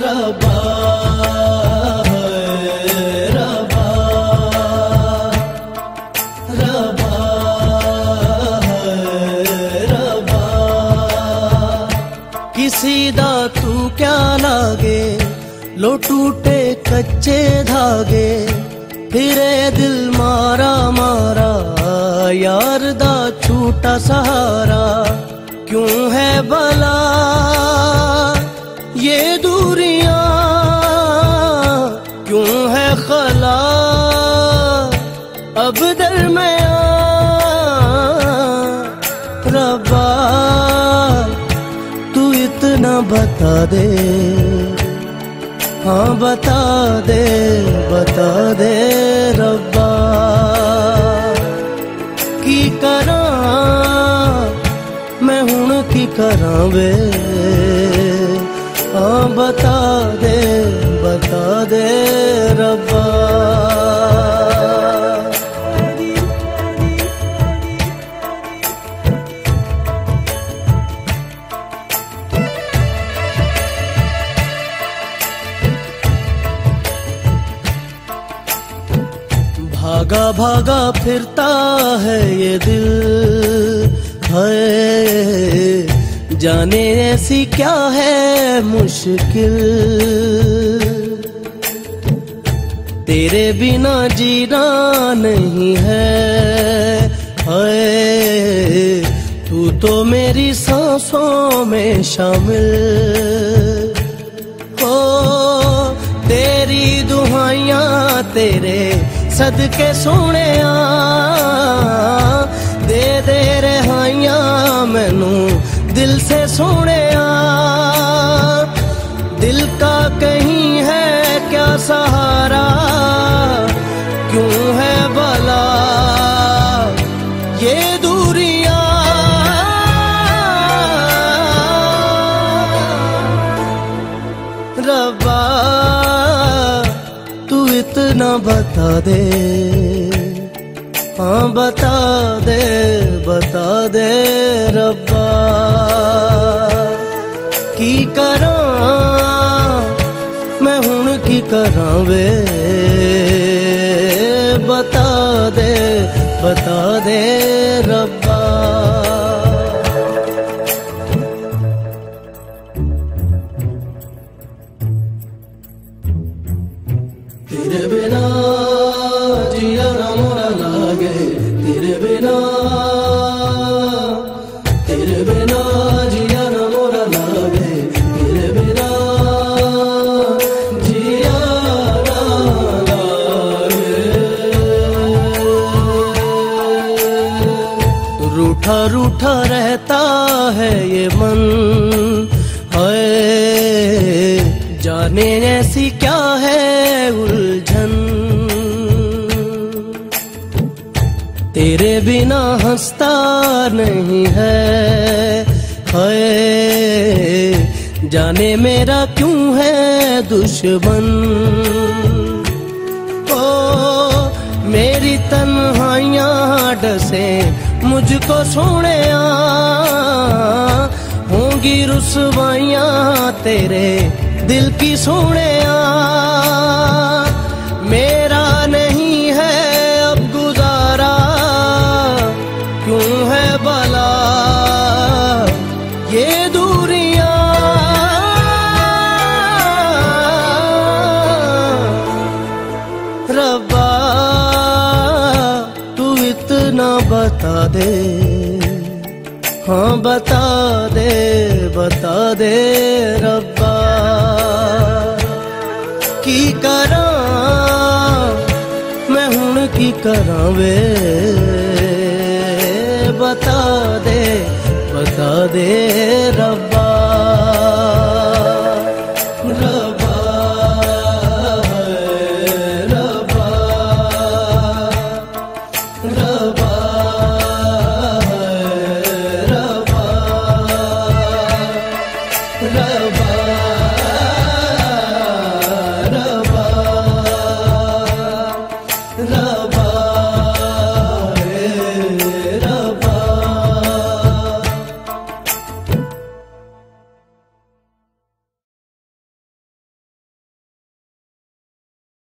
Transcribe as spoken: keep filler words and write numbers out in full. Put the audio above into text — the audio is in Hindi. रब्बा रब्बा रब्बा रब्बा किसी दा तू क्या लागे लो टूटे कच्चे धागे तेरे दिल मारा मारा यार दा छूटा सहारा क्यों है भला ये दूरियां क्यों है खला अब दर में आ रब्बा तू इतना बता दे हाँ बता दे बता दे रब्बा की करा मैं हुण की करा वे हाँ बता दे बता दे रब्बा। भागा भागा फिरता है ये दिल है जाने ऐसी क्या है मुश्किल तेरे बिना जीना नहीं है हाय तू तो मेरी सांसों में शामिल हो तेरी दुआइयां तेरे सदके सोने आ दे दे रहाइयां मैनू दिल से सोने दिल का कहीं है क्या सहारा क्यों है भला ये दूरियां रब्बा तू इतना बता दे हाँ बता दे बता दे रब्बा की करा मैं हुण की करा वे बता दे बता दे रब्बा। तेरे बिना जिया ना मोरा लागे तेरे बिना तेरे बिना जिया ना मोरा लागे तेरे बिना जिया ना लागे रूठा रूठा रहता है ये मन है जाने ऐसी क्या है उलझन तेरे बिना हंसता नहीं है हाय जाने मेरा क्यों है दुश्मन ओ मेरी तन्हाइयां डसे मुझको सोने होंगी रुसवाइयां तेरे दिल की सोने मेरा नहीं है अब गुजारा क्यों है भला ये दूरियां रब्बा तू इतना बता दे हाँ बता दे बता दे रब्बा की करा मैं हुण की करा वे बता दे बता दे रब्बा।